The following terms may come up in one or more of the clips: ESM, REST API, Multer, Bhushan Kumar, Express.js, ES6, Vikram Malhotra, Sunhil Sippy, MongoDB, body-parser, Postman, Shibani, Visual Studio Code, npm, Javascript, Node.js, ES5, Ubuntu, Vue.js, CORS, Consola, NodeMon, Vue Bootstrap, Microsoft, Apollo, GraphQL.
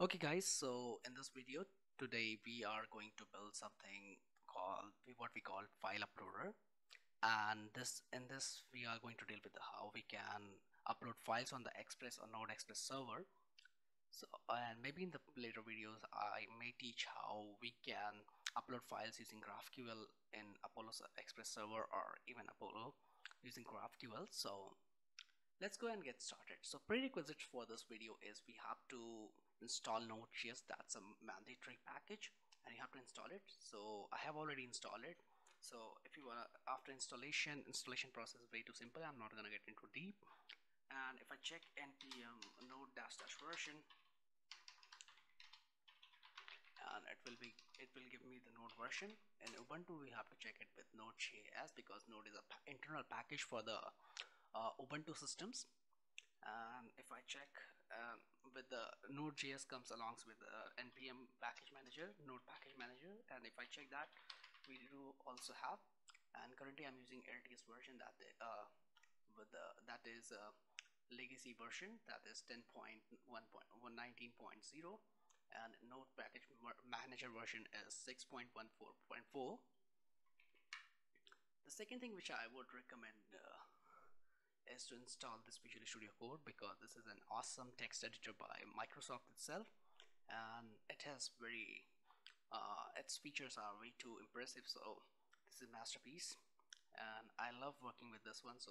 Okay guys, so in this video today we are going to build something called what we call file uploader, and in this we are going to deal with how we can upload files on the Express or Node Express server. So and maybe in the later videos I may teach how we can upload files using GraphQL in Apollo Express server or even Apollo using GraphQL. So let's go and get started. So prerequisite for this video is we have to install Node.js. That's a mandatory package and you have to install it. So I have already installed it. So if you wanna, after installation process is way too simple. I'm not gonna get into deep. And if I check npm node -- version, and it will give me the node version. In Ubuntu we have to check it with Node.js because Node is a internal package for the Ubuntu systems. And if I check with the Node.js comes along with npm package manager, node package manager, and if I check that, we do also have. And currently I'm using LTS version that that is a legacy version, that is 10.1.119.0, and node package manager version is 6.14.4. The second thing which I would recommend is to install this Visual Studio Code, because this is an awesome text editor by Microsoft itself, and it has very its features are way too impressive. So this is a masterpiece and I love working with this one. So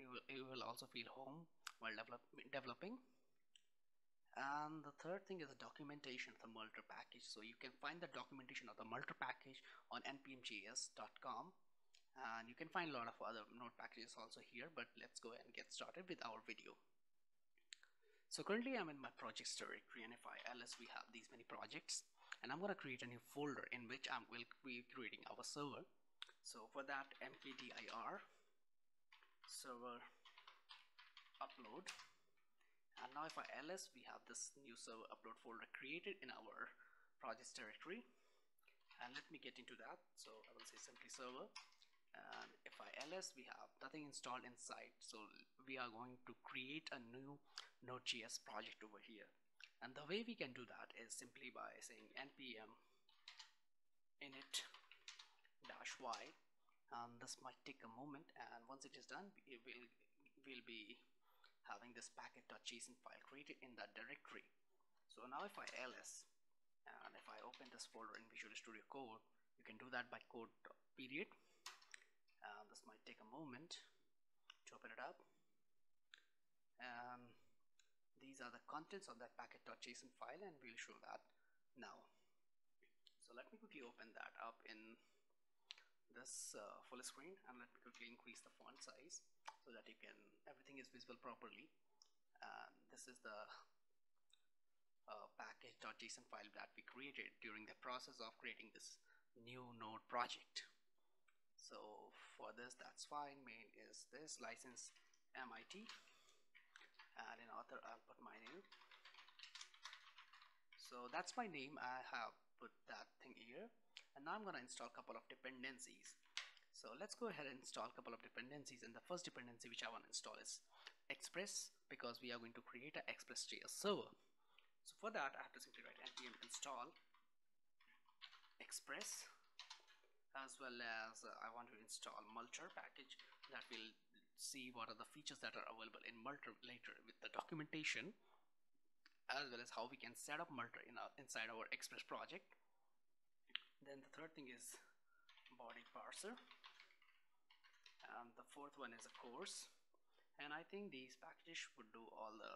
you will also feel home while developing. And the third thing is the documentation of the Multer package. So you can find the documentation of the Multer package on npmjs.com, and you can find a lot of other node packages also here, but let's go and get started with our video. So currently I'm in my projects directory, and if I ls, we have these many projects, and I'm going to create a new folder in which I will be creating our server. So for that, mkdir server upload, and now if I ls, we have this new server upload folder created in our projects directory. And let me get into that. So I will say simply server, and if I ls, we have nothing installed inside. So we are going to create a new Node.js project over here, and the way we can do that is simply by saying npm init -y, and this might take a moment, and once it is done we'll be having this package.json file created in that directory. So now if I ls, and if I open this folder in Visual Studio Code, you can do that by code period. This might take a moment to open it up. These are the contents of that package.json file, and we'll show that now. So let me quickly open that up in this full screen, and let me quickly increase the font size so that everything is visible properly. This is the package.json file that we created during the process of creating this new node project. So for this, that's fine. Main is this license MIT, and in author I'll put my name. So that's my name, I have put that thing here. And now I'm going to install a couple of dependencies. So let's go ahead and install a couple of dependencies, and the first dependency which I want to install is Express, because we are going to create an Express.js server. So for that I have to simply write npm install Express, as well as I want to install Multer package. That will see what are the features that are available in Multer later with the documentation, as well as how we can set up Multer inside our Express project. Then the third thing is body parser, and the fourth one is a CORS, and I think these packages would do all the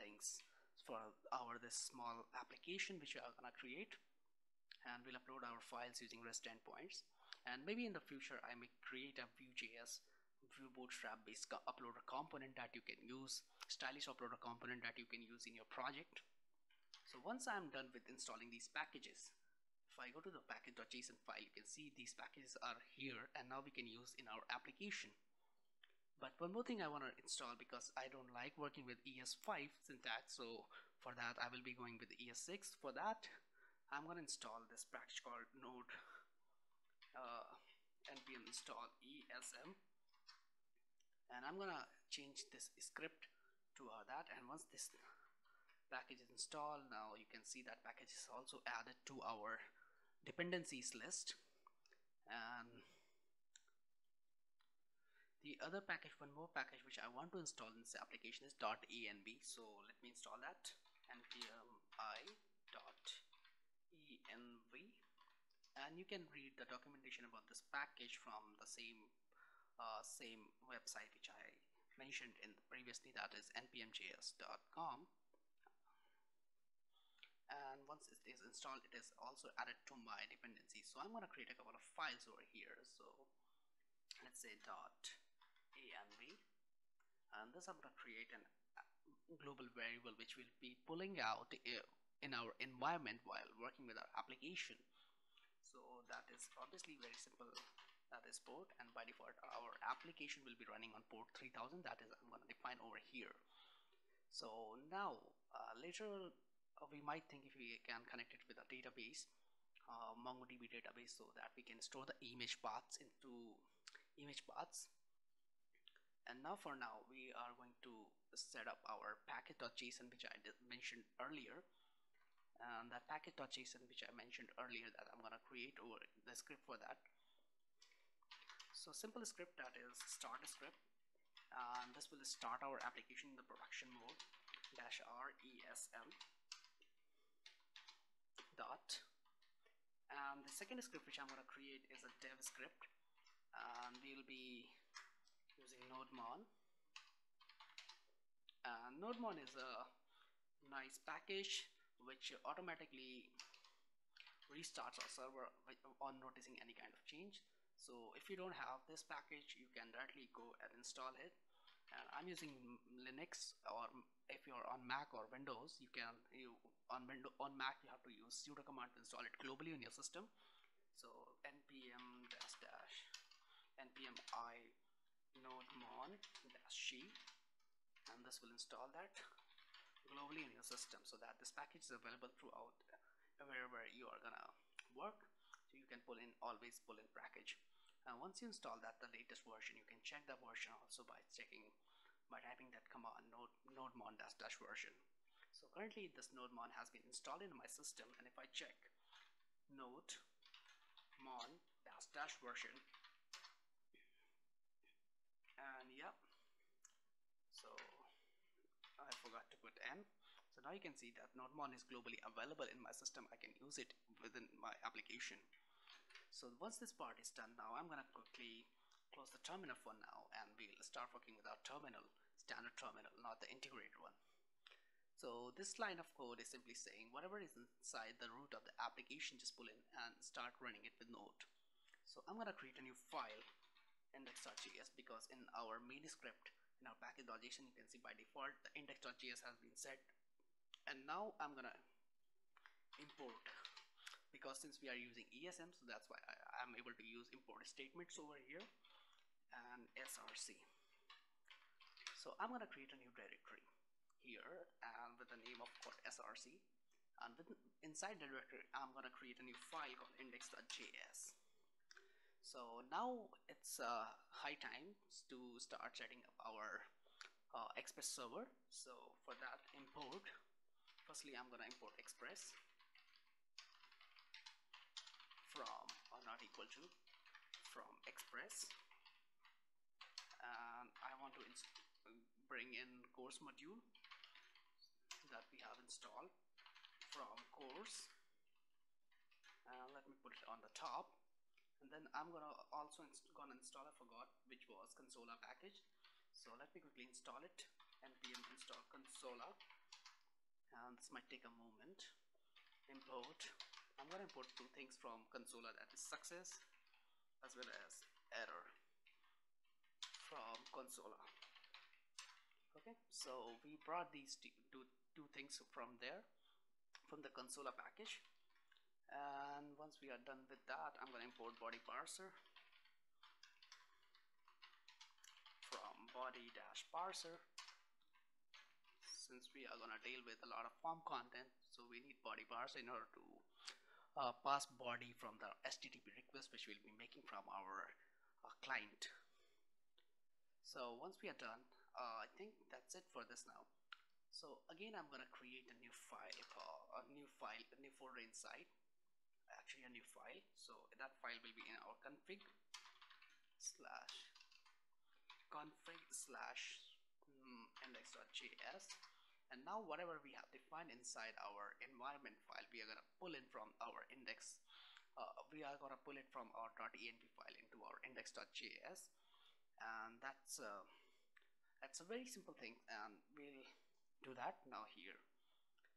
things for our this small application which we are gonna create. And we'll upload our files using REST endpoints, and maybe in the future I may create a Vue.js, Vue Bootstrap based uploader component that you can use, stylish uploader component that you can use in your project. So once I'm done with installing these packages, if I go to the package.json file, you can see these packages are here, and now we can use in our application. But one more thing I want to install, because I don't like working with ES5 syntax, so for that I will be going with ES6. For that I'm going to install this package called node npm install ESM, and I'm going to change this script to that. And once this package is installed. Now you can see that package is also added to our dependencies list. And the other package, one more package which I want to install in this application is .env. So let me install that, npm i.env, and you can read the documentation about this package from the same website which I mentioned in the previously, that is npmjs.com. And once it is installed, it is also added to my dependency. So I'm going to create a couple of files over here. So let's say .env, and this I'm going to create an global variable which will be pulling out in our environment while working with our application. So that is obviously very simple. That is port, and by default our application will be running on port 3000. That is I'm going to define over here. So now later we might think if we can connect it with a database, MongoDB database, so that we can store the image paths into image paths. And now for now we are going to set up our package.json which I mentioned earlier, and that package.json which I mentioned earlier, that I'm going to create over the script for that. So simple script, that is start script, and this will start our application in the production mode, -r ESM dot. And the second script which I'm going to create is a dev script, and we will be using NodeMon. NodeMon is a nice package which automatically restarts our server on noticing any kind of change. So if you don't have this package, you can directly go and install it. And I'm using Linux, or if you're on Mac or Windows, you can on Mac you have to use sudo command to install it globally on your system. So npm I nodemon -g, and this will install that globally in your system, so that this package is available throughout wherever you are gonna work. So you can always pull in package, and once you install that, the latest version, you can check the version also by typing that command nodemon -version. So currently this nodemon has been installed in my system, and if I check nodemon -version, and yeah, so I forgot to put N. So now you can see that NodeMon is globally available in my system. I can use it within my application. So once this part is done, now I'm going to quickly close the terminal for now, and we'll start working with our terminal, standard terminal, not the integrated one. So this line of code is simply saying whatever is inside the root of the application, just pull in and start running it with Node. So I'm going to create a new file, index.js, because in our main script, in our package.json, you can see by default the index.js has been set. And now I'm gonna import, because since we are using ESM, so that's why I'm able to use import statements over here, and src. So I'm gonna create a new directory here, and with the name of src, and inside the directory I'm gonna create a new file called index.js. So now it's high time to start setting up our Express server. So for that, import, firstly I'm gonna import Express from or not equal to from Express, and I want to bring in CORS module that we have installed from CORS, and let me put it on the top. And then I'm gonna install, I forgot, which was Consola package. So let me quickly install it, npm install Consola, and this might take a moment. Import, I'm gonna import two things from Consola, that is success as well as error from Consola. Okay, so we brought these two things from there, from the Consola package. And once we are done with that, I'm going to import body parser from body-parser. Since we are going to deal with a lot of form content, so we need body parser in order to pass body from the HTTP request which we'll be making from our client. So once we are done, I think that's it for this now. So again, I'm gonna create a new file, a new folder inside, actually a new file. So that file will be in our config slash index.js. And now whatever we have defined inside our environment file, we are gonna pull in from our index. We are gonna pull it from our .env file into our index.js, and that's a very simple thing, and we'll do that now here.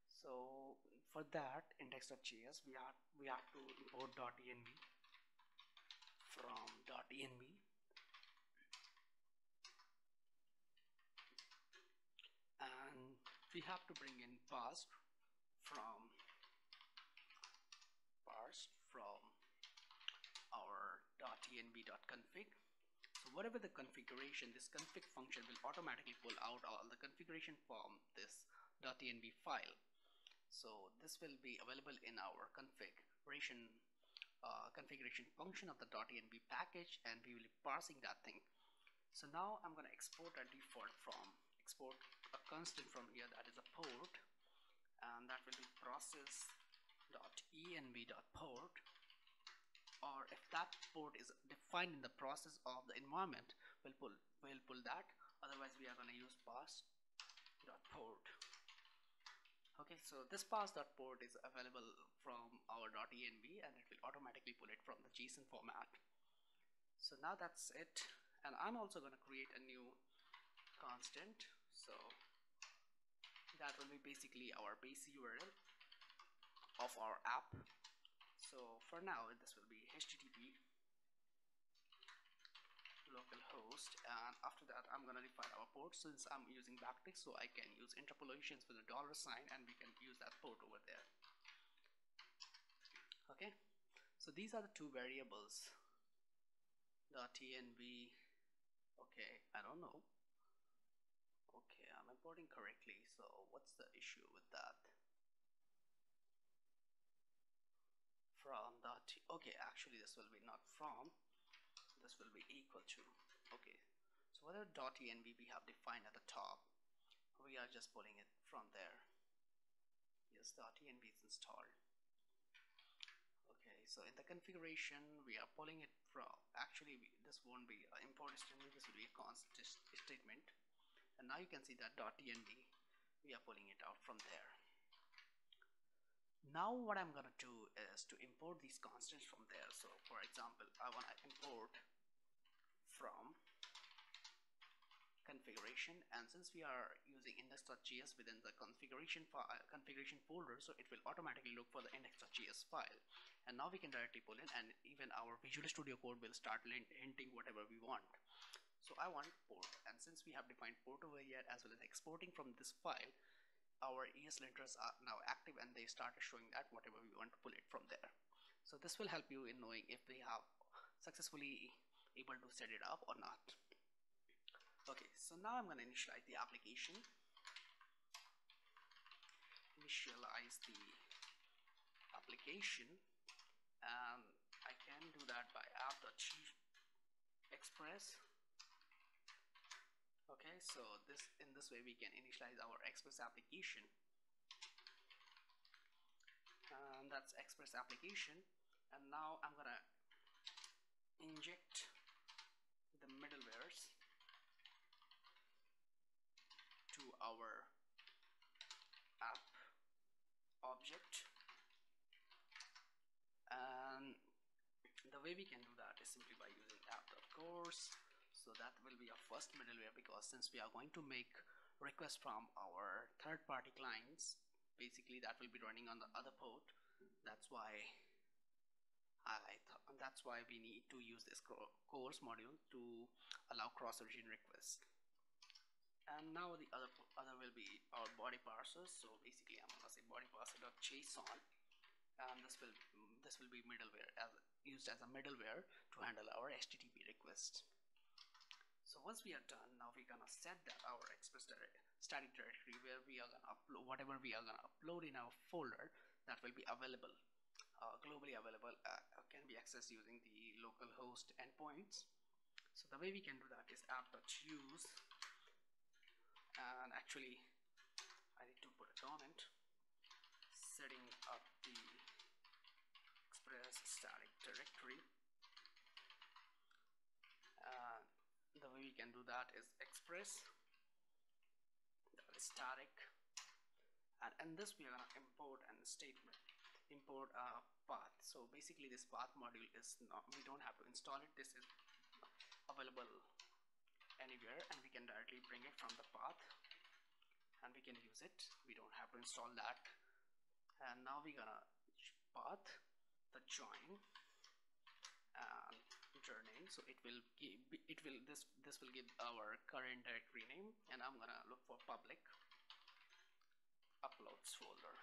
So for that index.js, we have to import .env from .env, and we have to bring in parse from our .env.config. So whatever the configuration, this config function will automatically pull out all the configuration from this .env file. So this will be available in our configuration function of the .env package, and we will be parsing that thing. So now I'm going to export a constant from here, that is a port, and that will be process.env.port, or if that port is defined in the process of the environment, we'll pull that. Otherwise we are going to use parse.port. okay, so this parse.port is available from our .env, and it will automatically pull it from the JSON format. So now that's it, and I'm also going to create a new constant, so that will be basically our base URL of our app. So for now this will be HTTP localhost, and after that I'm gonna define our port. Since I'm using backticks, so I can use interpolations with a $, and we can use that port over there. Okay, so these are the two variables, .env. okay, I don't know. Okay, I'm importing correctly, so what's the issue with that? From that, okay, actually this will be not from, this will be equal to. Okay, so whatever .env we have defined at the top, we are just pulling it from there. Yes, .env is installed. Okay, so in the configuration we are pulling it from, actually this won't be an import statement, this will be a const statement, and now you can see that .env we are pulling it out from there. Now what I'm gonna do is to import these constants from there. So for example, I want to import from configuration, and since we are using index.js within the configuration file, configuration folder, so it will automatically look for the index.js file, and now we can directly pull in, and even our Visual Studio Code will start hinting whatever we want. So I want port, and since we have defined port over here, as well as exporting from this file, our ES linters are now active, and they start showing that whatever we want to pull it from there. So this will help you in knowing if we have successfully able to set it up or not. Okay, so now I'm going to initialize the application. And I can do that by app.express. Okay, so in this way we can initialize our Express application, and that's Express application. And now I'm gonna inject the middlewares to our app object, and the way we can do that is simply by using app.cors. So that will be our first middleware, because since we are going to make requests from our third-party clients, basically that will be running on the other port. That's why we need to use this CORS module to allow cross-origin requests. And now the other will be our body parsers. So basically I'm gonna say body parser.json, and this will be middleware, as used as a middleware to handle our HTTP requests. So once we are done, now we're gonna set that our Express static directory, where we are gonna upload whatever we are gonna upload in our folder. That will be available, globally available, can be accessed using the localhost endpoints. So the way we can do that is app.use, and actually component, setting up the Express static directory. The way we can do that is Express static, and in this we are going to import a statement, import a path. So basically this path module is not, we don't have to install it, this is available anywhere and we can directly bring it from the path and we can use it, we don't have to install that. And now we're gonna path the join and username, so it will give, this will give our current directory name, and I'm gonna look for public uploads folder,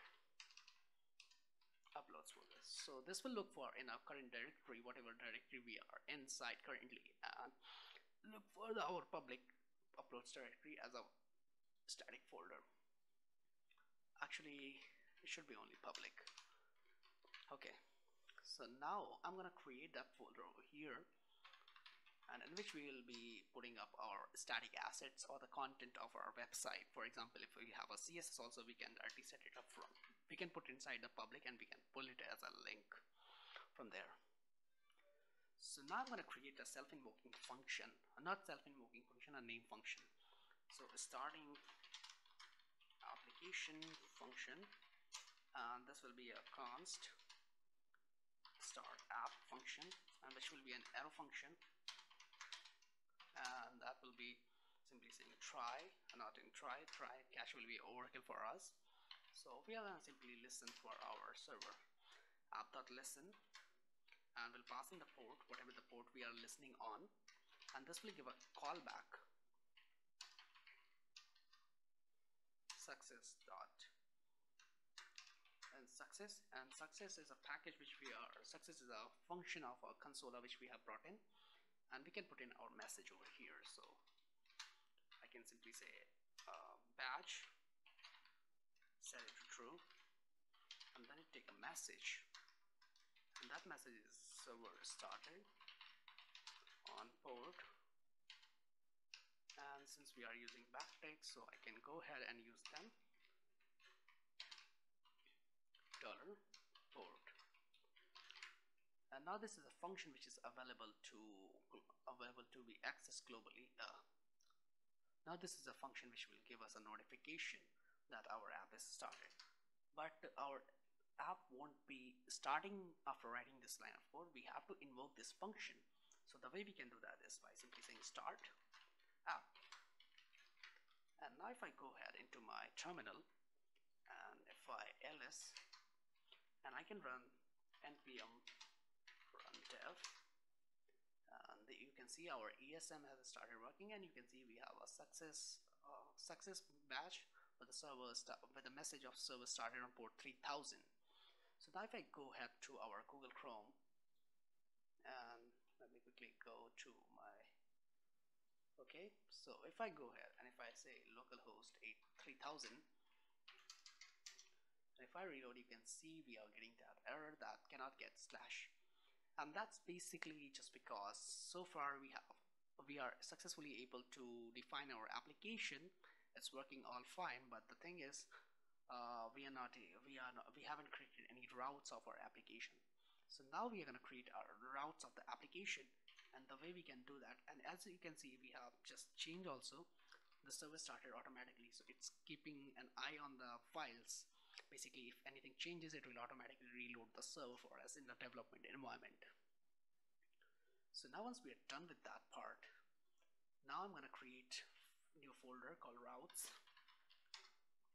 so this will look for in our current directory, whatever directory we are inside currently, and look for the our public uploads directory as a static folder. Actually it should be only public. Okay, so now I'm gonna create that folder over here, and in which we will be putting up our static assets or the content of our website. For example, if we have a CSS also, we can directly set it up from, we can put inside the public and we can pull it as a link from there. So now I'm going to create a self-invoking function, not self-invoking function, a name function. So starting application function, and this will be a const start app function, and which will be an arrow function, and that will be simply saying try, not in try, try cache will be overkill for us, so we are going to simply listen for our server app.listen, and we'll pass in the port, whatever the port we are listening on, and this will give a callback success dot and success, and success is a package which we are, success is a function of our consoler which we have brought in, and we can put in our message over here. So I can simply say batch, set it to true, and then it take a message, and that message is server started on port, and since we are using backticks, so I can go ahead and use them $port. And now this is a function which is available to be accessed globally. Now this is a function which will give us a notification that our app is started, but our app won't be starting after writing this line of code. We have to invoke this function. So the way we can do that is by simply saying start app. And now if I go ahead into my terminal and if I ls, and I can run npm run dev, and you can see our ESM has started working, and you can see we have a success batch with the server with the message of server started on port 3000. So now if I go ahead to our Google Chrome, and let me quickly go to my, okay, so if I go ahead and if I say localhost 3000, if I reload, you can see we are getting that error that cannot get slash, and that's basically just because so far we are successfully able to define our application. It's working all fine, but the thing is we haven't created any routes of our application. So now we are going to create our routes of the application, and the way we can do that, and as you can see we have just changed also the service started automatically, so it's keeping an eye on the files. Basically, if anything changes, it will automatically reload the server for us in the development environment. So now once we are done with that part, now I'm going to create a new folder called routes,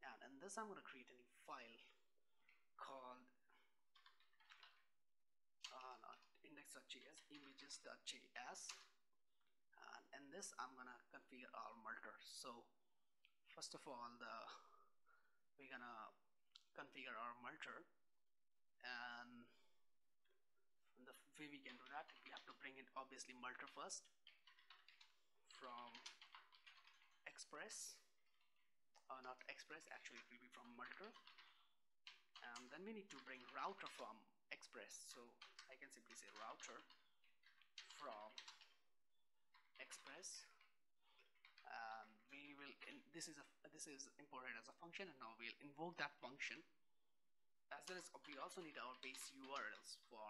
and in this I'm going to create a new file called index.js, images.js, and in this I'm going to configure our multer. So first of all, we're going to configure our multer, and the way we can do that, we have to bring in obviously multer first from Express, or not Express, actually it will be from multer, and then we need to bring router from Express. So I can simply say router from Express, and we will, this is a this is imported as a function, and now we'll invoke that function. As well as we also need our base URLs for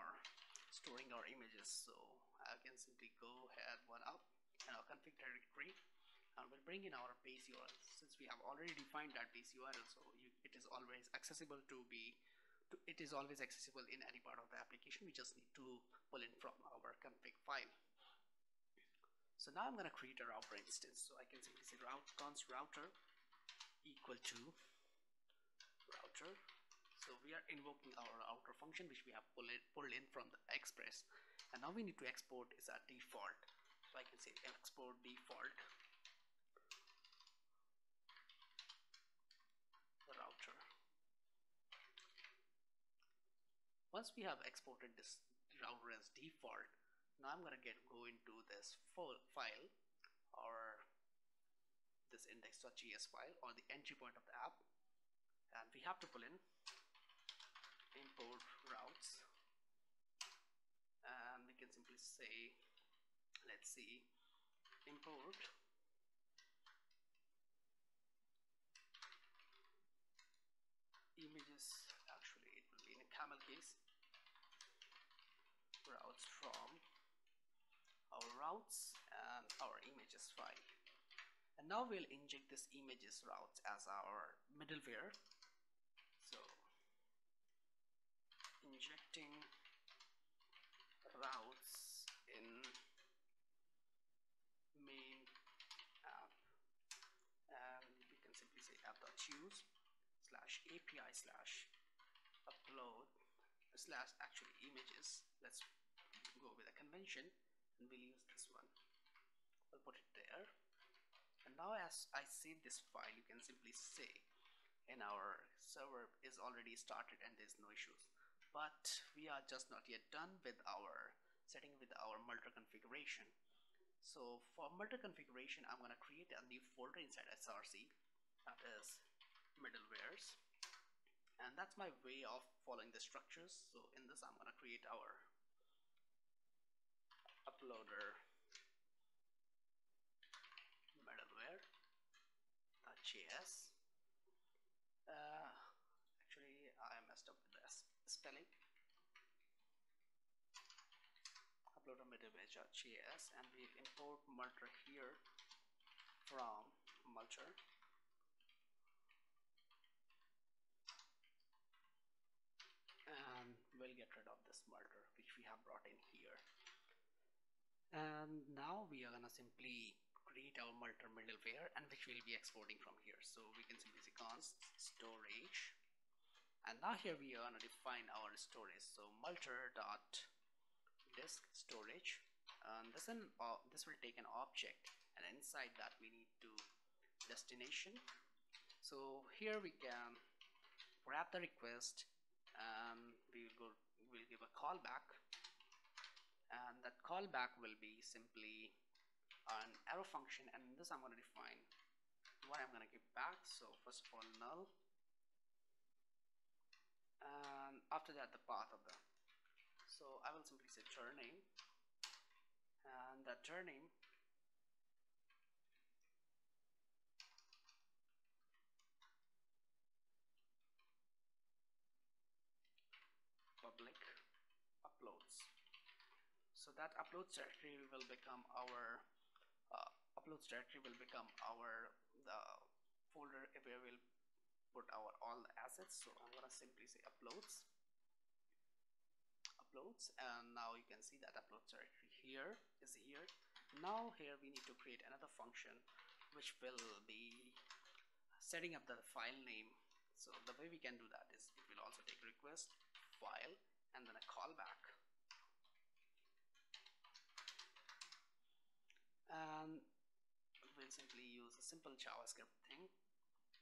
storing our images, so I can simply go ahead one up and our config directory, and we'll bring in our base URL. Since we have already defined that base URL, so it is always accessible it is always accessible in any part of the application. We just need to pull in from our config file. So now I'm going to create a router instance. So I can simply say const router equal to router. So we are invoking our router function, which we have pulled in from the Express, and now we need to export is our default. So I can say export default router. Once we have exported this router as default, now I'm gonna go into this file or this index.js file or the entry point of the app, and we have to pull in import routes, and we can simply say, let's see, import images. Actually, it will be in a camel case, routes from our routes and our images file. And now we'll inject this images routes as our middleware. So injecting routes in main app, and we can simply say app.use /api/upload/images. Let's go with a convention, and we'll use this one. I'll put it there, and now as I save this file, you can simply say, and our server is already started and there's no issues. But we are just not yet done with our setting with our Multer configuration. So for Multer configuration, I'm going to create a new folder inside src, that is middlewares, and that's my way of following the structures. So in this, I'm going to create our uploader middleware.js. Actually, I messed up with this spelling. Uploader middleware.js, and we import Multer here from Multer. And we'll get rid of this Multer which we have brought in here. And now we are gonna simply create our Multer middleware, and which we'll be exporting from here. So we can simply say const storage, and now here we are gonna define our storage. So Multer dot disk storage, and this will take an object, and inside that we need to destination. So here we can wrap the request, and we'll give a callback, and that callback will be simply an arrow function, and in this I'm going to define what I'm going to give back. So first of all, null, and after that the path of the, so I will simply say turname, and that turname public uploads. So that uploads directory will become our the folder where we'll put our all the assets. So I'm gonna simply say uploads, and now you can see that uploads directory here is here. Now here we need to create another function which will be setting up the file name. So the way we can do that is it will also take request file and then a callback, and we'll simply use a simple JavaScript thing.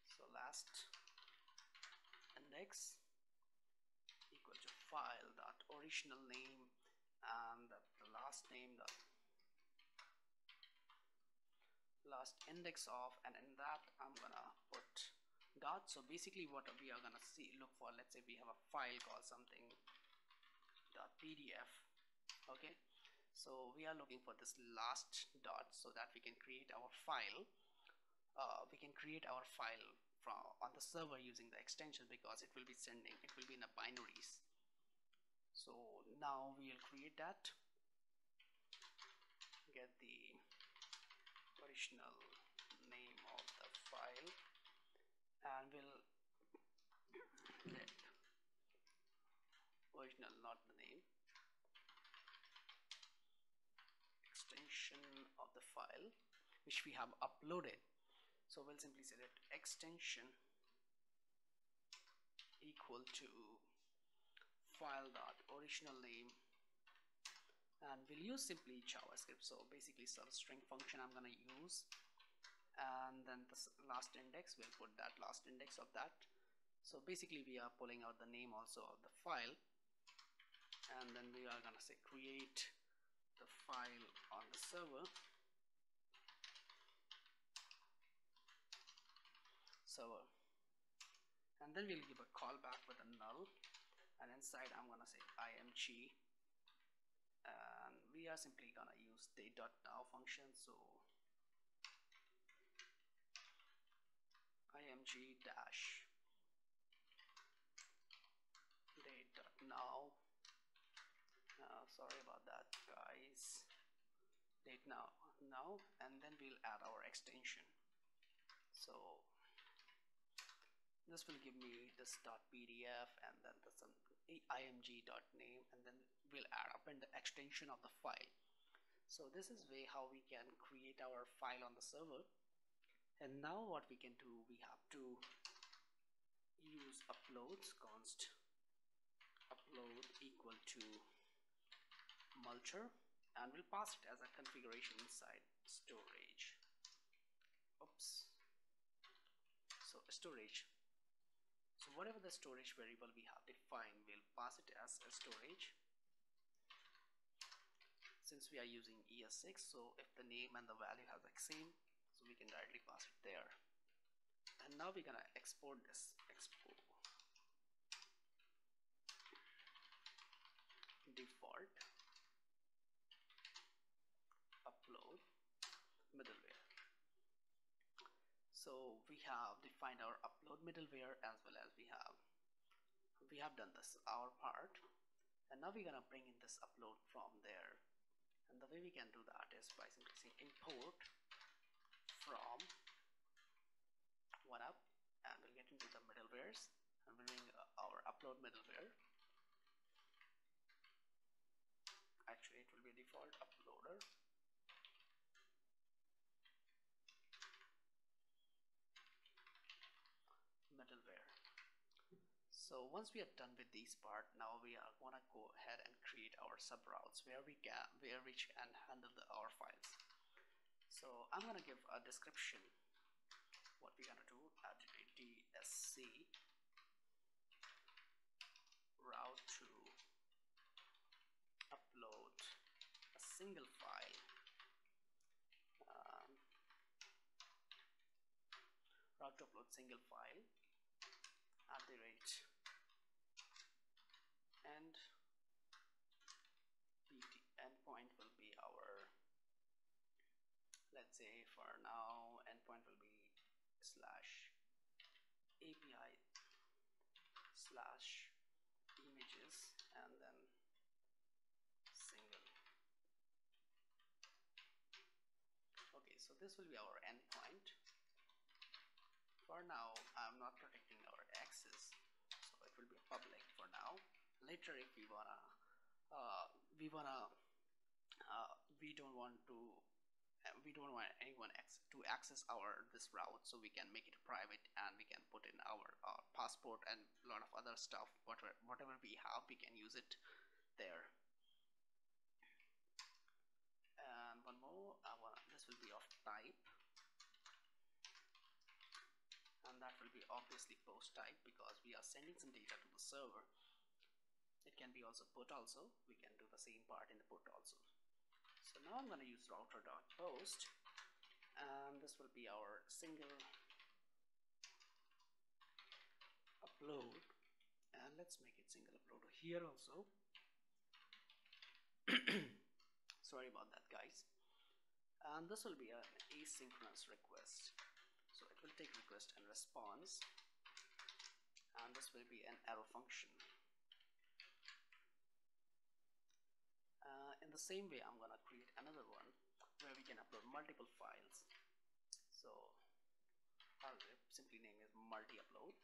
So last index equal to file dot original name, and the last name the last index of, and in that I'm gonna put dot. So basically what we are gonna look for, let's say we have a file called something .pdf. okay, so we are looking for this last dot so that we can create our file, we can create our file from on the server using the extension, because it will be sending, it will be in the binaries. So now we will create that, get the original name of the file, and we'll let original, not the name, extension of the file which we have uploaded. So we'll simply select extension equal to file dot original name, and we'll use simply JavaScript, so basically some string function I'm gonna use, and then the last index, we'll put that last index of that. So basically we are pulling out the name also of the file, and then we are gonna say create the file on the server. And then we'll give a callback with a null, and inside I'm gonna say img, and we are simply gonna use date.now function. So img dash date.now, sorry about that guys, date now, and then we'll add our extension. So this will give me this .pdf, and then the some img.name, and then we'll add up in the extension of the file. So this is way how we can create our file on the server. And now what we can do, we have to use uploads const upload equal to Multer, and we'll pass it as a configuration inside storage. Oops. So storage. So whatever the storage variable we have defined, we'll pass it as a storage. Since we are using ES6, so if the name and the value are the same, so we can directly pass it there. And now we're gonna export this. Export default upload middleware. So we have defined our upload middleware, as well as we have done this our part, and now we're gonna bring in this upload from there. And the way we can do that is by simply saying import from one up, and we'll get into the middlewares and we'll bring our upload middleware. Actually it will be default uploader. Middleware. So once we are done with these part, now we are gonna go ahead and create our subroutes where we can handle our files. So I'm gonna give a description what we're gonna do at DSC route to upload a single file, route to upload single file @ and the endpoint will be our, let's say for now endpoint will be /api/images, and then single. Okay, so this will be our endpoint. For now I'm not protecting our access, so it will be public for now. Later if we wanna we don't want anyone to access our this route, so we can make it private, and we can put in our passport and a lot of other stuff. Whatever we have, we can use it there. And one more, this will be of type, and that will be obviously post type, because we are sending some data to the server. It can be also put also, we can do the same part in the put also. So now I'm going to use router.post, and this will be our single upload, and let's make it single upload here also. Sorry about that guys. And this will be an asynchronous request. will take request and response, and this will be an arrow function. In the same way, I'm gonna create another one where we can upload multiple files. So I'll simply name it multi-upload.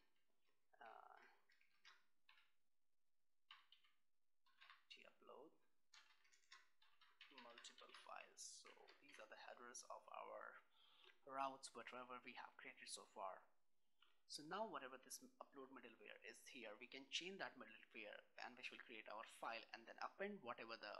Upload multiple files. So these are the headers of our routes, whatever we have created so far. So now whatever this upload middleware is here, we can chain that middleware, and which will create our file and then append whatever the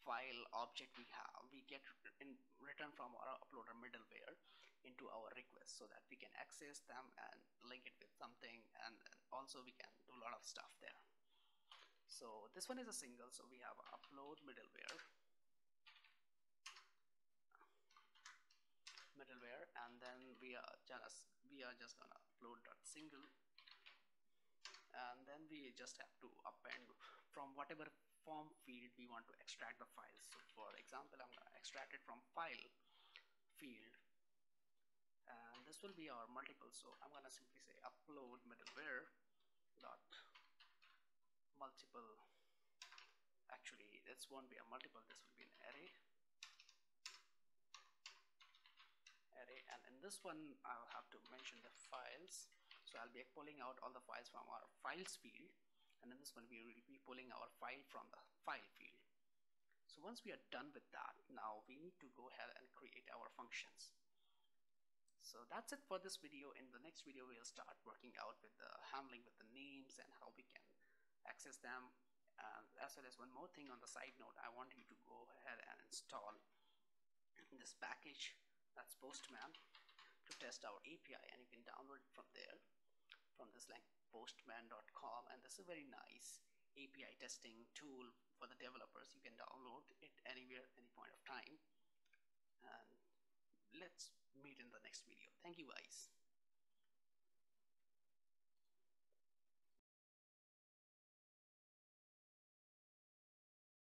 file object we have, we get in return from our uploader middleware into our request, so that we can access them and link it with something, and also we can do a lot of stuff there. So this one is a single, so we have upload middleware, and then we are just gonna upload dot single, and then we just have to append from whatever form field we want to extract the files. So for example, I'm gonna extract it from file field, and this will be our multiple. So I'm gonna simply say upload middleware dot multiple. Actually, this won't be a multiple, this will be an array, and in this one I'll have to mention the files. So I'll be pulling out all the files from our files field, and in this one we will be pulling our file from the file field. So once we are done with that, now we need to go ahead and create our functions. So that's it for this video. In the next video, we'll start working out with the handling with the names and how we can access them, as well as one more thing on the side note. I want you to go ahead and install this package, that's Postman, to test our API, and you can download it from there, from this link, postman.com, and this is a very nice API testing tool for the developers. You can download it anywhere, any point of time, and let's meet in the next video. Thank you guys.